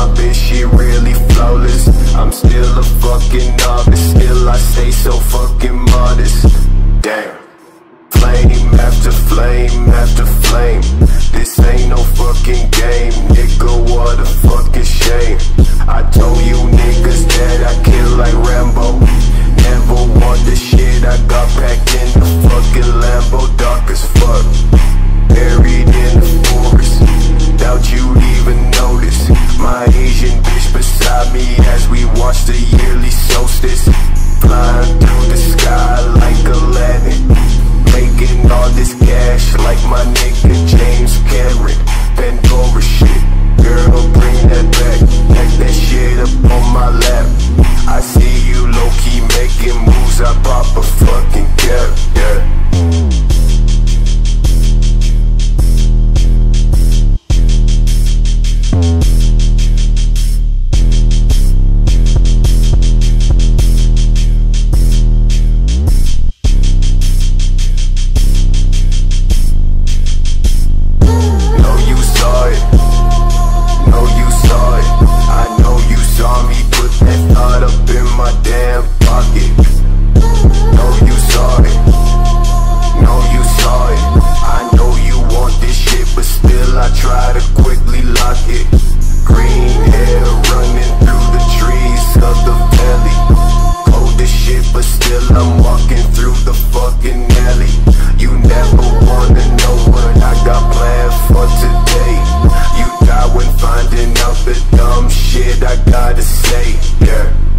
my bitch, she really flawless. I'm still a fucking novice, still I stay so fucking modest. Damn. Flame after flame after flame. This ain't no fucking game, nigga, what a fucking shame. I told you niggas that I kill like Rambo. Never want this shit, I got packed in the fucking Lambo. Dark as fuck, buried in the forest. Doubt you'd even notice my Asian bitch beside me as we watch the yearly solstice. Flying through the sky like Aladdin, making all this cash like my nigga James Cameron. Pandora shit, girl, bring that back. Pack that shit up on my lap. I see you low-key making moves, I pop a fucking cap, yeah. Shit, I gotta say, yeah.